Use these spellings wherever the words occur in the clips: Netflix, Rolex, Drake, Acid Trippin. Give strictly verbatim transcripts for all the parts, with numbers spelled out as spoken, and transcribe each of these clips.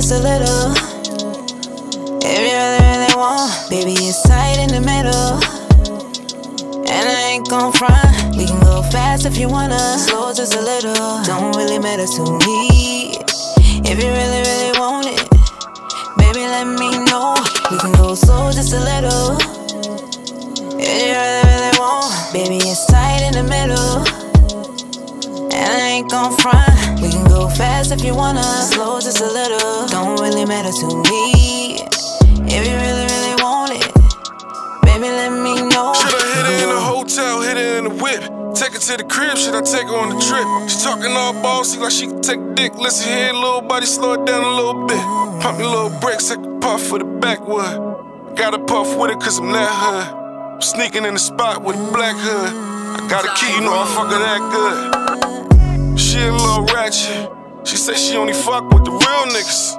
just a little. If you really, really want, baby, it's tight in the middle. And I ain't gon' front. We can go fast if you wanna, slow just a little. Don't really matter to me. If you really, really want it, baby, let me know. We can go slow just a little. If you really, really want, baby, it's tight in the middle. And I ain't gon' front. We can go fast if you wanna, slow just a little. Don't really matter to me. If you really, really want it, baby, let me know. Should I hit it in the hotel, hit it in the whip? Take her to the crib, should I take her on the trip? She talking all bossy like she can take dick. Listen here, little buddy, slow it down a little bit. Pump your little brakes, I can puff for the backwood. I gotta puff with it cause I'm that hood. I'm sneaking in the spot with a black hood. I got a key, you know I fuck her that good. She a little ratchet. She say she only fuck with the real niggas.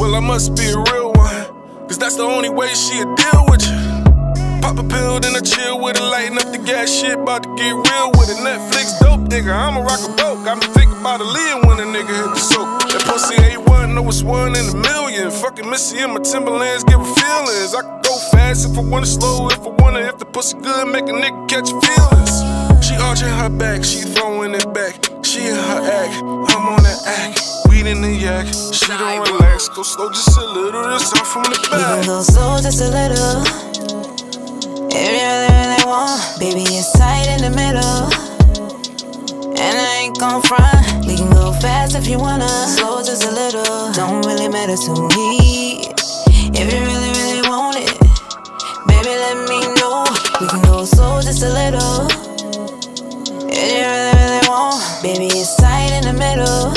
Well, I must be a real one, cause that's the only way she'll deal with you. Pop a pill, then I chill with her, lighten up the gas shit, about to get real with it. Netflix dope, nigga, I'ma rock a boat. Got me thinking about a lid when a nigga hit the soap. That pussy A one, know it's one in a million. Fucking Missy in my Timberlands, give her feelings. I can go fast if I wanna, slow if I wanna. If the pussy good, make a nigga catch feelings. She arching her back, she throwing it back. She in her act, I'm on that act. Weed in the yak, she don't relax. Go slow just a little, this all from the back. We can go slow just a little. If you really, really want, baby, it's tight in the middle. And I ain't gon' front. We can go fast if you wanna, slow just a little. Don't really matter to me. If you really, really want it, baby, let me know. We can go slow just a little. If you really, really baby, it's tight in the middle.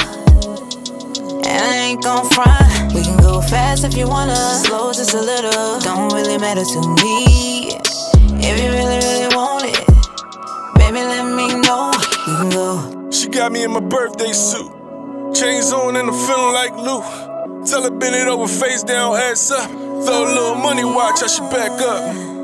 And I ain't gon' front. We can go fast if you wanna, slow just a little. Don't really matter to me. If you really, really want it, baby, let me know. You can go. She got me in my birthday suit, chains on and I'm feeling like Luke. Tell her bend it over, face down, ass up. Throw a little money, watch how she back up.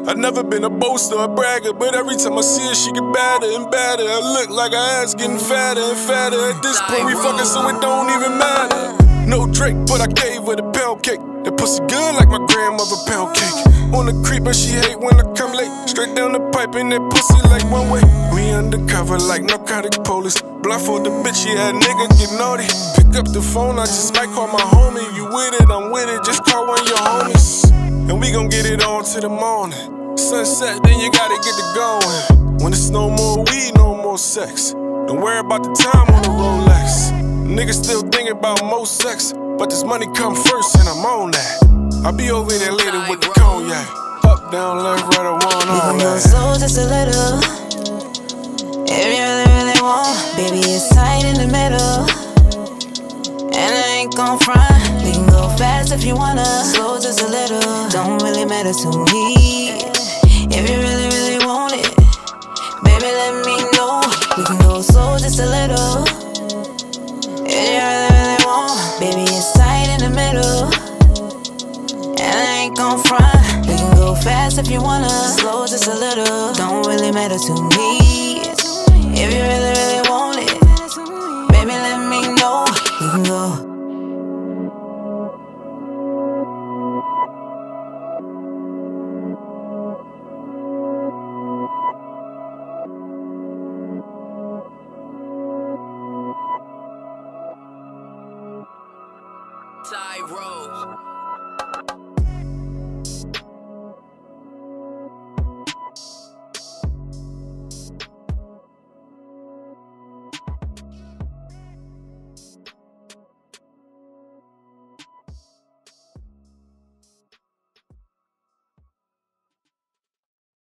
I never been a boaster or a bragger, but every time I see her, she get badder and badder. I look like her ass getting fatter and fatter. At this point, we fucking, so it don't even matter. No Drake, but I gave her the pound cake. That pussy good like my grandmother pound cake. On the creep, but she hate when I come late. Straight down the pipe and that pussy like one way. We undercover like narcotic police. Blindfold the bitch, yeah, nigga get naughty. Pick up the phone, I just might call my homie. You with it, I'm with it, just call one of your homies. And we gon' get it on till the morning. Sunset, then you gotta get to going. When it's no more weed, no more sex. Don't worry about the time on the Rolex. Niggas still thinking about more sex, but this money come first and I'm on that. I'll be over there later with the cognac. Up, down, left, right, I want on that. Slow just a little. If you really, really want, baby, it's tight in the middle. And I ain't gon' front. We can go fast if you wanna, slow just a little. Don't really matter to me. If you really, really want it, baby, let me know. We can go slow just a little. If you really, really want, baby, it's tight in the middle. And I ain't gon' front. We can go fast if you wanna, slow just a little. Don't really matter to me. If you really, really want it, baby, let me know. We can go. Tyrone.